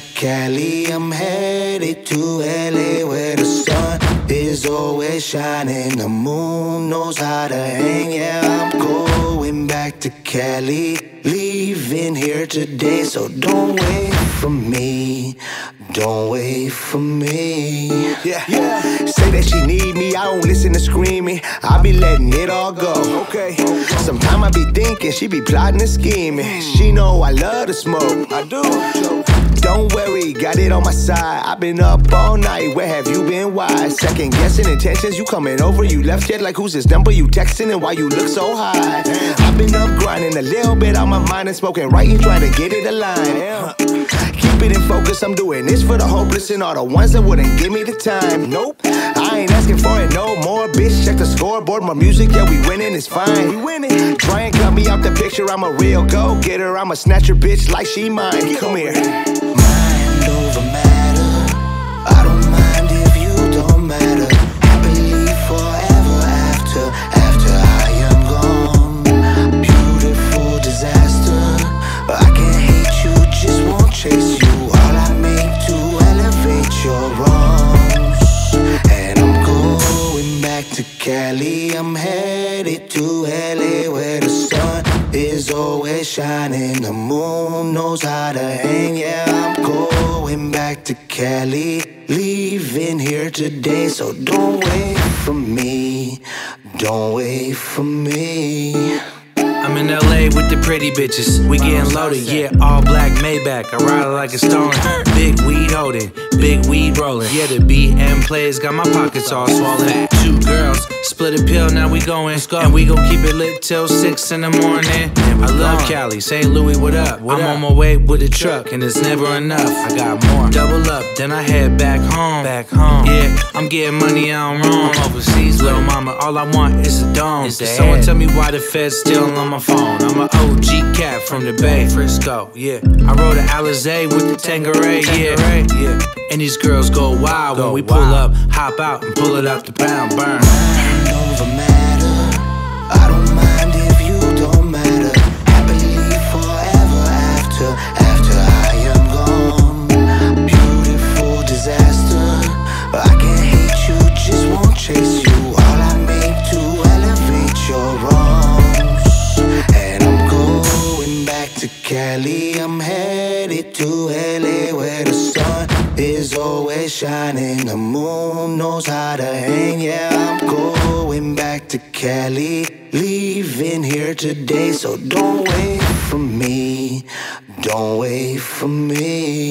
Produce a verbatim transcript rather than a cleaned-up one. to Cali, I'm headed to L A, where the sun is always shining, the moon knows how to hang. Yeah, I'm going back to Cali, leaving here today, so don't wait for me, don't wait for me. Yeah, yeah. Say that she need me, I don't listen to screaming, I be letting it all go. Okay. Sometime I be thinking she be plotting and scheming. She know I love to smoke, I do. Don't worry, got it on my side. I've been up all night, where have you been? Why? Second guessing intentions, you coming over, you left yet? Like who's this number you texting and why you look so high? I've been up grinding a little bit out my mind and smoking right, you trying to get it aligned. Keep it in focus, I'm doing this for the hopeless and all the ones that wouldn't give me the time. Nope, I ain't asking for it no more, bitch. Check the scoreboard, my music, yeah, we winning, it's fine. We winning. Try and cut me out the picture, I'm a real go-getter, I'm a snatcher, bitch, like she mine. Come here. Mind over matter, I don't mind if you don't matter. I believe forever after, after I am gone. Beautiful disaster, I can't hate you, just won't chase you. All I make to elevate your wrongs. And I'm going back to Cali, I'm headed to L A, where the sun is always shining, the moon knows how to hang. Yeah, I'm going back to Cali, leaving here today, so don't wait for me, don't wait for me. I'm in L A with the pretty bitches, we getting loaded, yeah, all black Maybach, I ride it like it's stolen. Big weed holding, big weed rolling, yeah, the B M plays got my pockets all swollen. Two girls, split a pill, now we going, and we gon' keep it lit till six in the morning. I love Cali, Saint Louis, what up? I'm on my way with a truck, and it's never enough, I got more. Double up, then I head back home, back home. Yeah, I'm getting money, I don't roam. I'm overseas, little mama, all I want is a dome. Someone tell me why the feds still on my phone. I'm an O G cat from the Bay, Frisco, yeah. I rode an Alizé with the Tangeray, yeah, yeah. And these girls go wild go when we pull wild. Up, hop out and pull it out the pound, burn. Mind over matter, I don't mind if you don't matter. I believe forever after, after I am gone. Beautiful disaster, I can't hate you, just won't chase you. All I make to elevate your wrongs. And I'm going back to Cali, I'm headed to L A, where the sun is always shining, the moon knows how to hang. Yeah, I'm going back to Cali, leaving here today, so don't wait for me, don't wait for me.